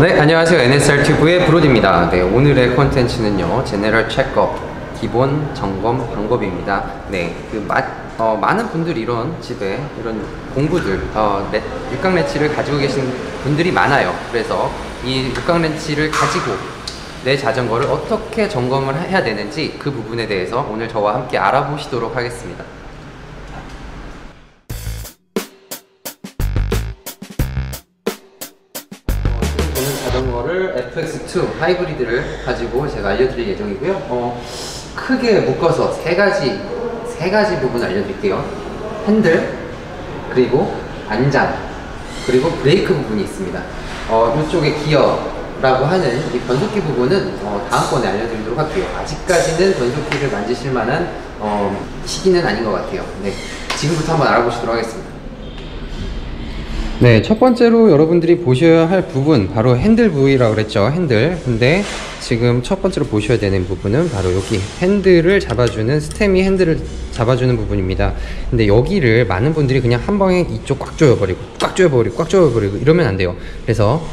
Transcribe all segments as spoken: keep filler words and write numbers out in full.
네, 안녕하세요. 엔에스알튜브의 브로디입니다. 네, 오늘의 콘텐츠는요, 제네럴 체크업, 기본 점검 방법입니다. 네, 그 마, 어, 많은 분들이 이런 집에 이런 공구들, 어, 넷, 육각 렌치를 가지고 계신 분들이 많아요. 그래서 이 육각 렌치를 가지고 내 자전거를 어떻게 점검을 해야 되는지 그 부분에 대해서 오늘 저와 함께 알아보시도록 하겠습니다. 자전거를 에프엑스 투 하이브리드를 가지고 제가 알려드릴 예정이고요. 어, 크게 묶어서 세 가지 세 가지 부분 알려드릴게요. 핸들, 그리고 안장, 그리고 브레이크 부분이 있습니다. 어, 이쪽에 기어라고 하는 이 변속기 부분은 어, 다음번에 알려드리도록 할게요. 아직까지는 변속기를 만지실 만한 어, 시기는 아닌 것 같아요. 네, 지금부터 한번 알아보시도록 하겠습니다. 네, 첫 번째로 여러분들이 보셔야 할 부분, 바로 핸들 부위라고 그랬죠. 핸들. 근데 지금 첫 번째로 보셔야 되는 부분은 바로 여기 핸들을 잡아주는, 스템이 핸들을 잡아주는 부분입니다. 근데 여기를 많은 분들이 그냥 한 방에 이쪽 꽉 조여버리고 꽉 조여버리고 꽉 조여버리고 이러면 안 돼요. 그래서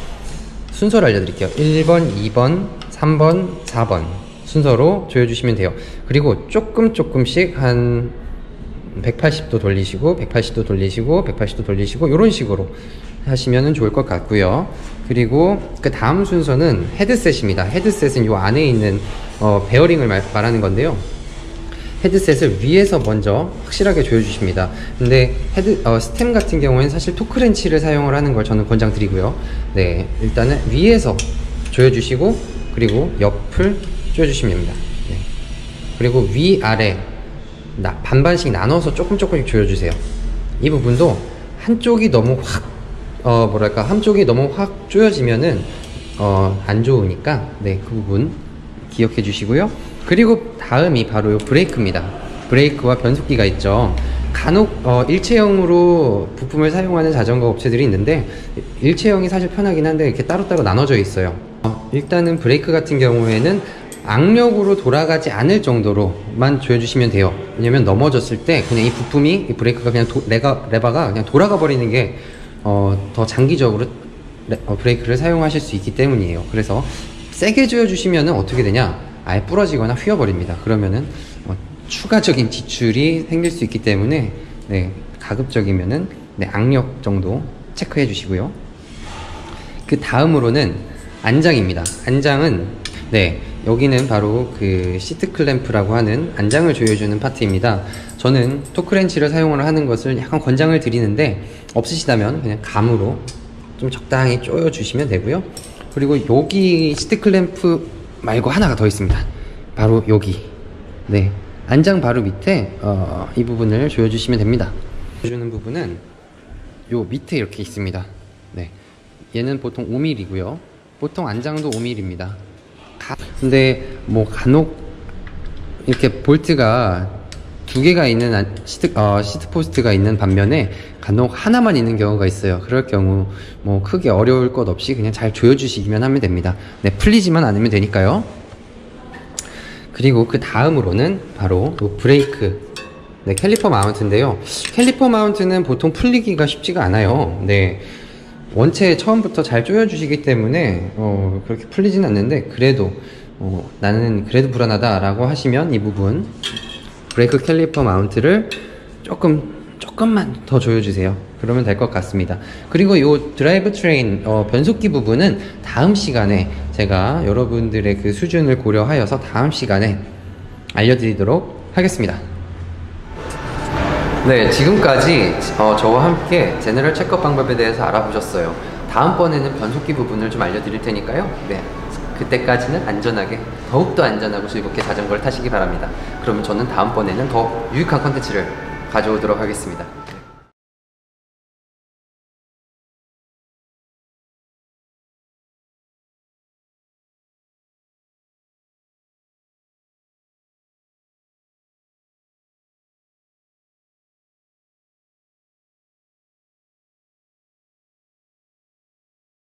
순서를 알려드릴게요. 일 번, 이 번, 삼 번, 사 번 순서로 조여주시면 돼요. 그리고 조금 조금씩 한 백팔십 도 돌리시고 백팔십 도 돌리시고 백팔십 도 돌리시고 이런 식으로 하시면 좋을 것 같고요. 그리고 그 다음 순서는 헤드셋입니다. 헤드셋은 이 안에 있는 어, 베어링을 말하는 건데요, 헤드셋을 위에서 먼저 확실하게 조여주십니다. 근데 헤드, 어, 스템 같은 경우에는 사실 토크렌치를 사용을 하는 걸 저는 권장드리고요. 네, 일단은 위에서 조여주시고 그리고 옆을 조여주시면 됩니다. 네. 그리고 위아래 나, 반반씩 나눠서 조금 조금씩 조여주세요. 이 부분도 한쪽이 너무 확, 어, 뭐랄까, 한쪽이 너무 확 조여지면은, 어, 안 좋으니까, 네, 그 부분 기억해 주시고요. 그리고 다음이 바로 요 브레이크입니다. 브레이크와 변속기가 있죠. 간혹, 어, 일체형으로 부품을 사용하는 자전거 업체들이 있는데, 일체형이 사실 편하긴 한데, 이렇게 따로따로 나눠져 있어요. 어, 일단은 브레이크 같은 경우에는, 악력으로 돌아가지 않을 정도로만 조여주시면 돼요. 왜냐면 넘어졌을 때 그냥 이 부품이, 이 브레이크가 그냥 도, 레가, 레바가 그냥 돌아가 버리는 게 어, 더 장기적으로 레, 어, 브레이크를 사용하실 수 있기 때문이에요. 그래서 세게 조여주시면 어떻게 되냐, 아예 부러지거나 휘어버립니다. 그러면은 어, 추가적인 지출이 생길 수 있기 때문에, 네, 가급적이면은, 네, 악력 정도 체크해 주시고요. 그 다음으로는 안장입니다. 안장은, 네, 여기는 바로 그 시트 클램프라고 하는 안장을 조여주는 파트입니다. 저는 토크렌치를 사용을 하는 것을 약간 권장을 드리는데, 없으시다면 그냥 감으로 좀 적당히 조여주시면 되고요. 그리고 여기 시트 클램프 말고 하나가 더 있습니다. 바로 여기, 네, 안장 바로 밑에 어, 이 부분을 조여주시면 됩니다. 조여주는 부분은 요 밑에 이렇게 있습니다. 네, 얘는 보통 오 밀리미터 고요 보통 안장도 오 밀리미터입니다 근데 뭐 간혹 이렇게 볼트가 두 개가 있는 시트, 어, 시트 포스트가 있는 반면에 간혹 하나만 있는 경우가 있어요. 그럴 경우 뭐 크게 어려울 것 없이 그냥 잘 조여주시기만 하면 됩니다. 네, 풀리지만 않으면 되니까요. 그리고 그 다음으로는 바로 브레이크, 네, 캘리퍼 마운트인데요. 캘리퍼 마운트는 보통 풀리기가 쉽지가 않아요. 네, 원체 처음부터 잘 조여주시기 때문에 어, 그렇게 풀리진 않는데, 그래도 어, 나는 그래도 불안하다 라고 하시면 이 부분 브레이크 캘리퍼 마운트를 조금, 조금만 더 조여주세요. 그러면 될 것 같습니다. 그리고 이 드라이브 트레인 어, 변속기 부분은 다음 시간에 제가 여러분들의 그 수준을 고려하여서 다음 시간에 알려드리도록 하겠습니다. 네, 지금까지 어, 저와 함께 제네럴 체크업 방법에 대해서 알아보셨어요. 다음번에는 변속기 부분을 좀 알려드릴 테니까요. 네, 그때까지는 안전하게, 더욱더 안전하고 즐겁게 자전거를 타시기 바랍니다. 그러면 저는 다음번에는 더 유익한 컨텐츠를 가져오도록 하겠습니다.